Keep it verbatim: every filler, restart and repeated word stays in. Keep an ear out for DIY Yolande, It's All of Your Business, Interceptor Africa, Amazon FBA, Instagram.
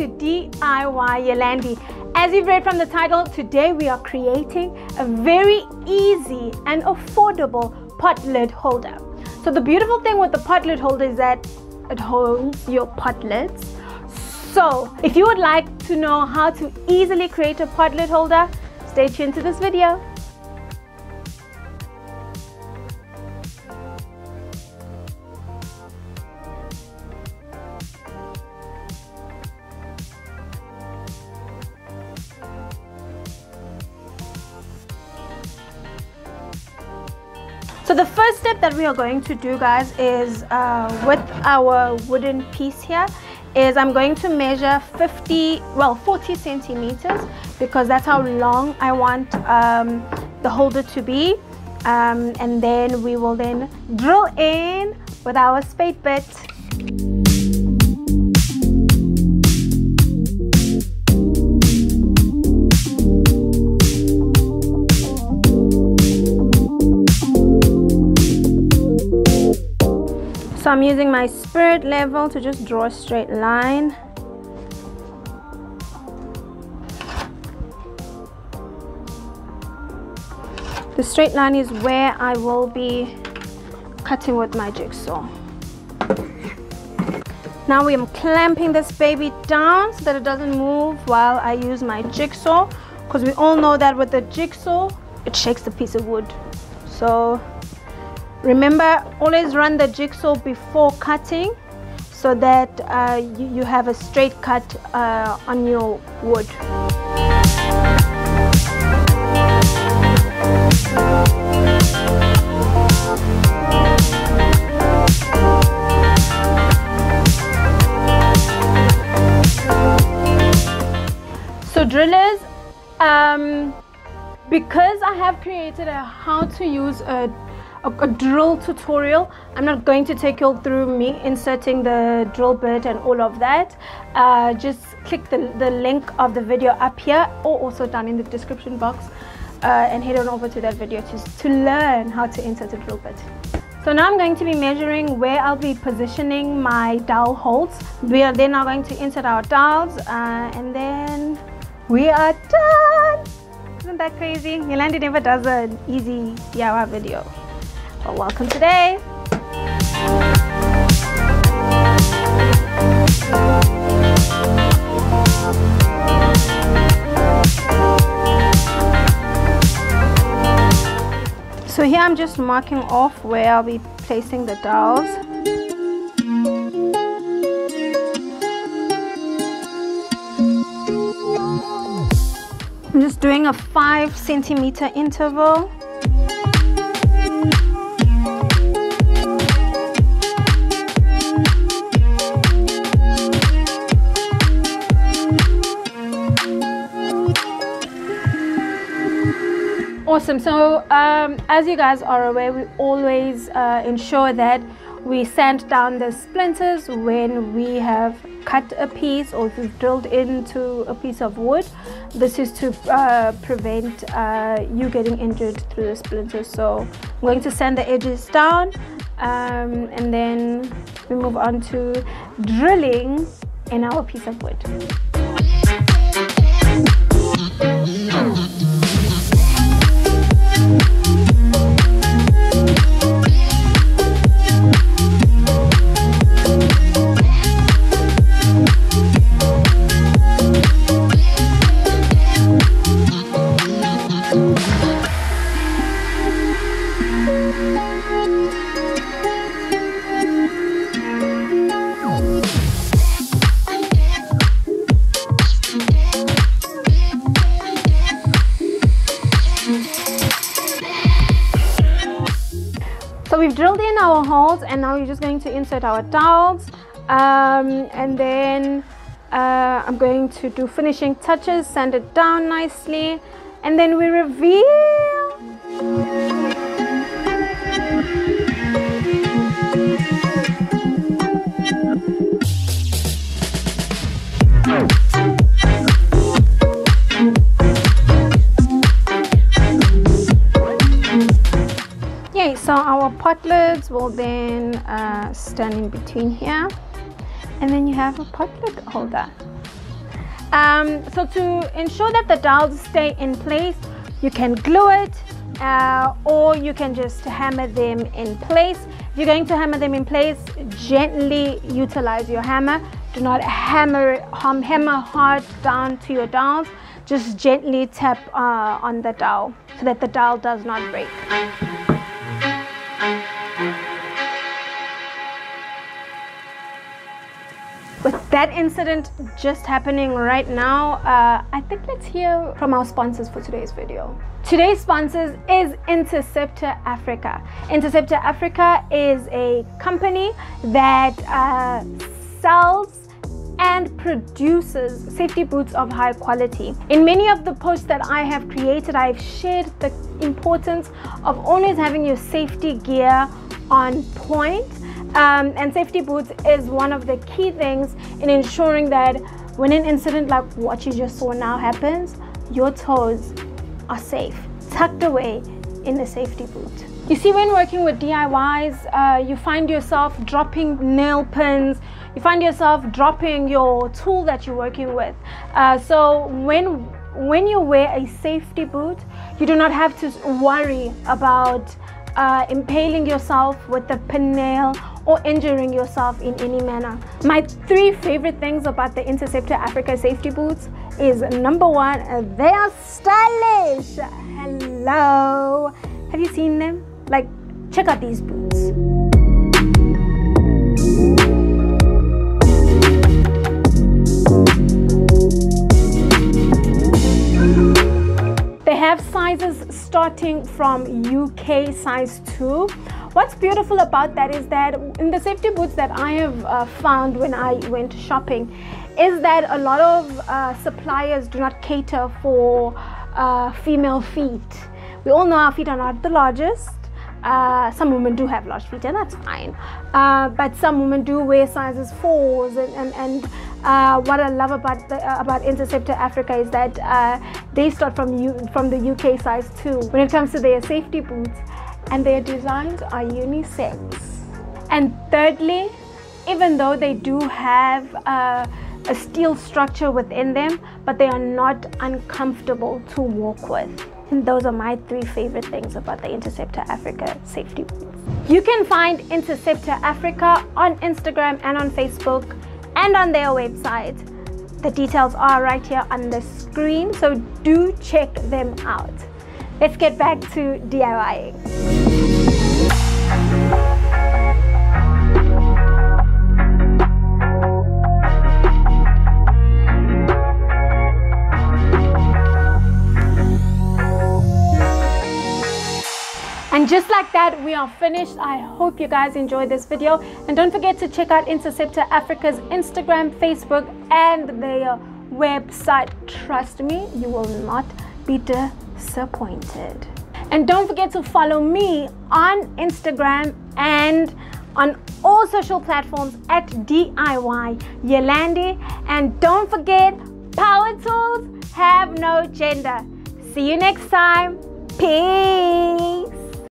to D I Y Yolande. As you've read from the title, today we are creating a very easy and affordable pot lid holder. So the beautiful thing with the pot lid holder is that it holds your pot lids. So if you would like to know how to easily create a pot lid holder, stay tuned to this video. So the first step that we are going to do, guys, is uh, with our wooden piece here, is I'm going to measure fifty, well, forty centimeters, because that's how long I want um, the holder to be. Um, and then we will then drill in with our spade bit. So I'm using my spirit level to just draw a straight line. The straight line is where I will be cutting with my jigsaw. Now we am clamping this baby down so that it doesn't move while I use my jigsaw, because we all know that with the jigsaw, it shakes the piece of wood. So remember, always run the jigsaw before cutting so that uh, you, you have a straight cut uh, on your wood. So drillers, um, because I have created a how to use a A, a drill tutorial, I'm not going to take you through me inserting the drill bit and all of that. Uh, just click the, the link of the video up here, or also down in the description box, uh, and head on over to that video to, to learn how to insert a drill bit. So now I'm going to be measuring where I'll be positioning my dowel holes. We are then now going to insert our dowels, uh, and then we are done. Isn't that crazy? Yolande never does an easy D I Y video. Well, welcome today. So here I'm just marking off where I'll be placing the dowels. I'm just doing a five centimeter interval. Awesome. So um, as you guys are aware, we always uh, ensure that we sand down the splinters when we have cut a piece or if we've drilled into a piece of wood. This is to uh, prevent uh, you getting injured through the splinters. So I'm going to sand the edges down, um, and then we move on to drilling in our piece of wood. So we've drilled in our holes, and now we're just going to insert our dowels, um, and then uh, I'm going to do finishing touches, sand it down nicely, and then we reveal. So our pot lids will then uh, stand in between here, and then you have a pot lid holder. Um, so to ensure that the dowels stay in place, you can glue it uh, or you can just hammer them in place. If you're going to hammer them in place, gently utilize your hammer. Do not hammer, hum, hammer hard down to your dowels. Just gently tap uh, on the dowel so that the dowel does not break. With that incident just happening right now, uh, I think let's hear from our sponsors for today's video. Today's sponsors is Interceptor Africa. Interceptor Africa is a company that uh, sells and produces safety boots of high quality. In many of the posts that I have created, I've shared the importance of always having your safety gear on point. Um, and safety boots is one of the key things in ensuring that when an incident like what you just saw now happens, your toes are safe, tucked away in a safety boot. You see, when working with D I Ys, uh, you find yourself dropping nail pins, you find yourself dropping your tool that you're working with. Uh, so when when you wear a safety boot, you do not have to worry about Uh, impaling yourself with a pin nail or injuring yourself in any manner. My three favorite things about the Interceptor Africa safety boots is, number one, they are stylish. Hello, have you seen them? Like, check out these boots. They have sizes starting from U K size two. What's beautiful about that is that in the safety boots that I have uh, found when I went shopping is that a lot of uh, suppliers do not cater for uh, female feet. We all know our feet are not the largest. Uh, some women do have large feet and that's fine. Uh, but some women do wear sizes fours and, and, and Uh, what I love about the, uh, about Interceptor Africa is that uh, they start from U from the U K size two when it comes to their safety boots, and their designs are unisex. And thirdly, even though they do have uh, a steel structure within them, but they are not uncomfortable to walk with. And those are my three favorite things about the Interceptor Africa safety boots. You can find Interceptor Africa on Instagram and on Facebook, and on their website. The details are right here on the screen, so do check them out. Let's get back to DIYing. And just like that, we are finished. I hope you guys enjoyed this video. And don't forget to check out Interceptor Africa's Instagram, Facebook, and their website. Trust me, you will not be disappointed. And don't forget to follow me on Instagram and on all social platforms at D I Y Yolande. And don't forget, power tools have no gender. See you next time. Peace.